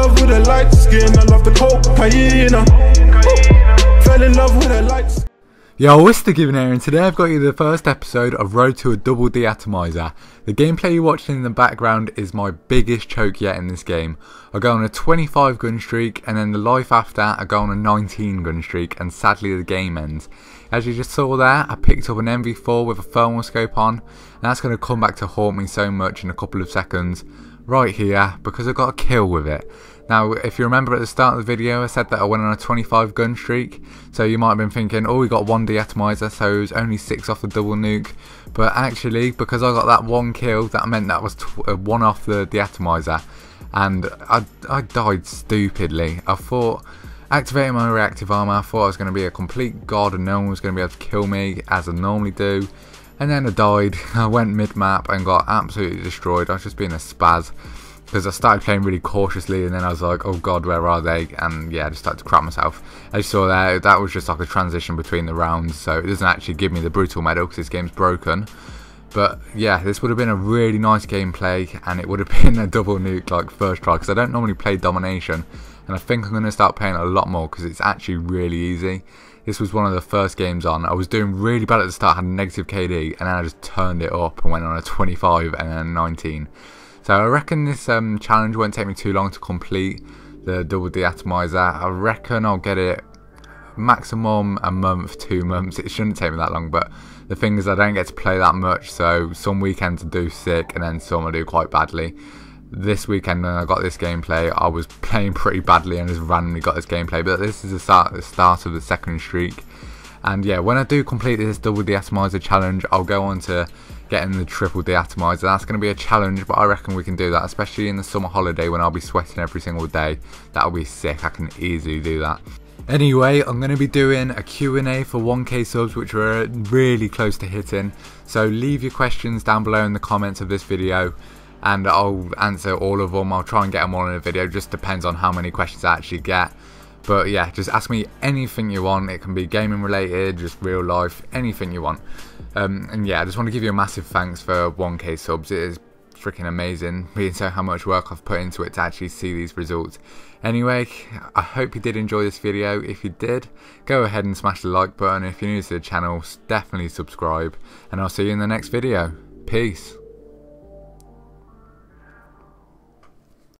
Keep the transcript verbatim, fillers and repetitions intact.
love with a light skin, I love the cocaine. Fell in love with a light skin. Yo, it's the Given Air, and today I've got you the first episode of Road to a Double De-atomizer. The gameplay you're watching in the background is my biggest choke yet in this game. I go on a twenty-five gun streak, and then the life after I go on a nineteen gun streak, and sadly the game ends. As you just saw there, I picked up an M V four with a thermal scope on, and that's going to come back to haunt me so much in a couple of seconds. Right here, because I got a kill with it. Now, if you remember at the start of the video, I said that I went on a twenty-five gun streak, so you might have been thinking, oh, we got one de-atomizer, so it was only six off the double nuke, but actually, because I got that one kill, that meant that was tw uh, one off the de-atomizer, and I, I died stupidly. I thought, activating my reactive armor, I thought I was going to be a complete god and no one was going to be able to kill me, as I normally do. And then I died, I went mid-map and got absolutely destroyed. I was just being a spaz, because I started playing really cautiously and then I was like, oh god, where are they? And yeah, I just started to crap myself. As you saw there, that was just like a transition between the rounds, so it doesn't actually give me the brutal medal because this game's broken. But yeah, this would have been a really nice gameplay and it would have been a double nuke like first try, because I don't normally play domination. And I think I'm going to start playing a lot more because it's actually really easy. This was one of the first games on. I was doing really bad at the start, had a negative K D, and then I just turned it up and went on a twenty-five and then a nineteen. So I reckon this um, challenge won't take me too long to complete the double de-atomizer. I reckon I'll get it maximum a month, two months. It shouldn't take me that long, but the thing is I don't get to play that much, so some weekends I do sick and then some I do quite badly. This weekend when I got this gameplay, I was playing pretty badly and just randomly got this gameplay, but this is the start, the start of the second streak. And yeah, when I do complete this double de-atomizer challenge, I'll go on to getting the triple de-atomizer. That's going to be a challenge, but I reckon we can do that, especially in the summer holiday when I'll be sweating every single day. That'll be sick, I can easily do that. Anyway, I'm going to be doing a Q and A for one K subs, which we're really close to hitting. So leave your questions down below in the comments of this video, and I'll answer all of them. I'll try and get them all in a video, just depends on how many questions I actually get. But yeah, just ask me anything you want. It can be gaming related, just real life, anything you want. Um, and yeah, I just want to give you a massive thanks for one K subs. It is freaking amazing, being so how much work I've put into it to actually see these results. Anyway, I hope you did enjoy this video. If you did, go ahead and smash the like button. If you're new to the channel, definitely subscribe. And I'll see you in the next video. Peace.